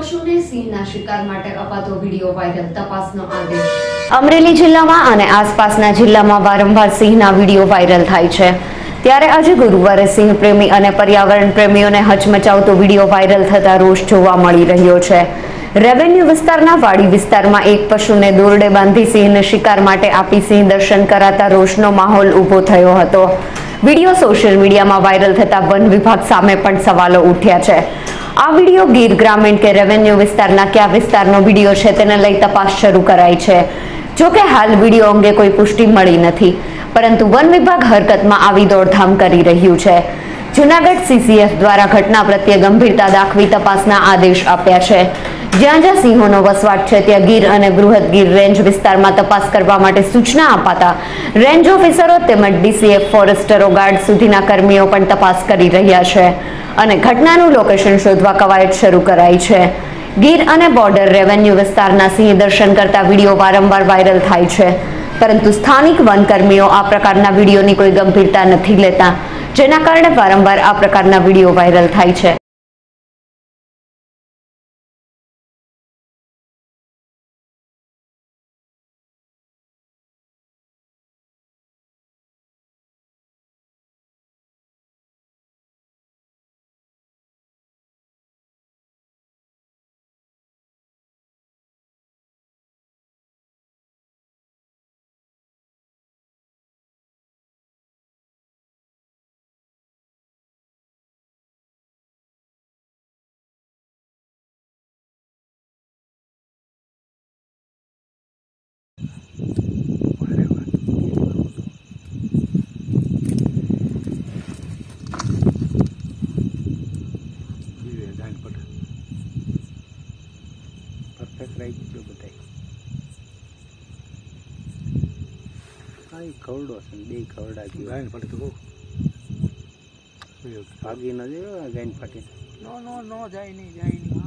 પશુને સિંહના શિકાર માટે અપાતો વિડિયો વાયરલ, તપાસનો આદેશ। અમરેલી જિલ્લામાં અને આસપાસના જિલ્લામાં વારંવાર સિંહના વિડિયો વાયરલ થાય છે, ત્યારે આજે ગુરુવારે સિંહ પ્રેમી અને પર્યાવરણ પ્રેમીઓને હચમચાવતો વિડિયો વાયરલ થતા રોષ જોવા મળી રહ્યો છે। રેવન્યુ વિસ્તારના વાડી વિસ્તારમાં એક પશુને દોરડે બાંધી સિંહને શિકાર માટે આપી સિંહ દર્શન કરાતા રોષનો માહોલ ઊભો થયો હતો। વિડિયો સોશિયલ મીડિયામાં વાયરલ થતા વન વિભાગ સામે પણ સવાલો ઉઠ્યા છે। આ વિડિયો ગીર ગ્રામીણ કે રેવન્યુ વિસ્તારના કયા વિસ્તારનો વિડિયો છે તેને લઈ તપાસ શરૂ કરાઈ છે। જો કે હાલ વિડિયો અંગે કોઈ પુષ્ટિ મળી નથી, પરંતુ વન વિભાગ હરકતમાં આવી દોડધામ કરી રહ્યું છે। જૂનાગઢ CCF દ્વારા ઘટના પ્રત્યે ગંભીરતા દાખવી તપાસના આદેશ આપ્યા છે। જ્યાં જ્યાં સિંહોનો વસવાટ છે ત્યાં ગીર અને બૃહદ ગીર રેન્જ વિસ્તારમાં તપાસ કરવા માટે સૂચના અપાતા રેન્જ ઓફિસરો તેમજ DCF ફોરેસ્ટરો ગાર્ડ સુધીના કર્મીઓ પણ તપાસ કરી રહ્યા છે અને ઘટનાનું લોકેશન શોધવા કવાયત શરૂ કરાઈ છે। ગીર અને બોર્ડર રેવન્યુ વિસ્તારના સિંહ દર્શન કરતા વિડીયો વારંવાર વાયરલ થાય છે, પરંતુ સ્થાનિક વનકર્મીઓ આ પ્રકારના વિડીયોની કોઈ ગંભીરતા નથી લેતા, જેના કારણે વારંવાર આ પ્રકારના વિડીયો વાયરલ થાય છે। नो नो नो जाए नहीं